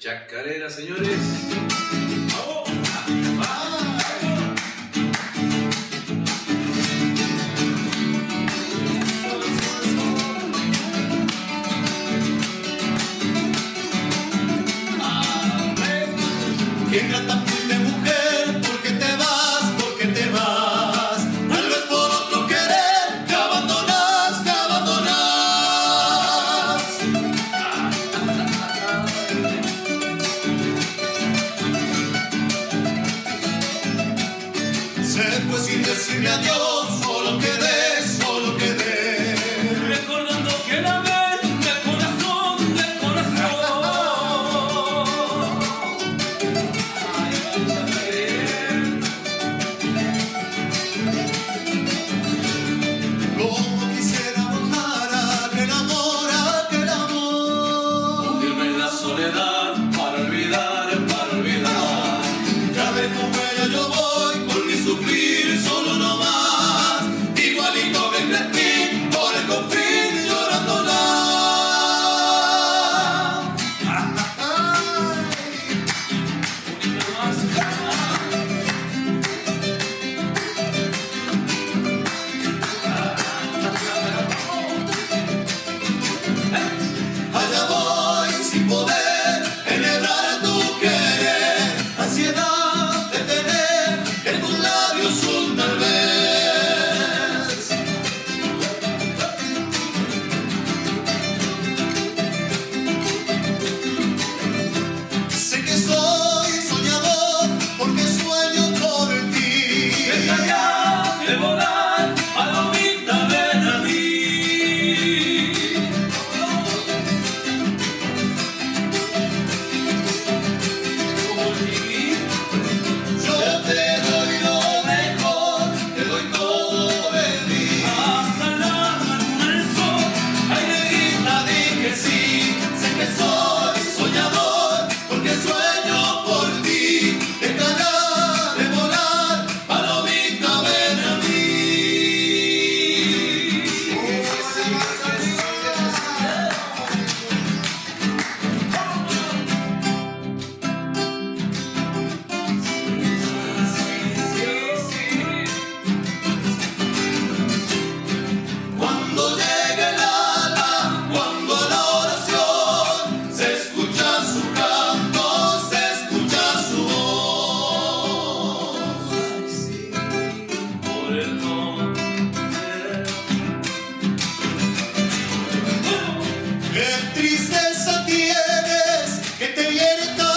Chacareras, señores. ¡Vamos! ¡Qué grata fuiste, mujer! ¿Por qué te vas? ¿Por qué te vas? Tal vez por otro querer te abandonas, te abandonas. Se fue sin decirme adiós, solo quedé. ¡Qué tristeza tienes que te viene tan!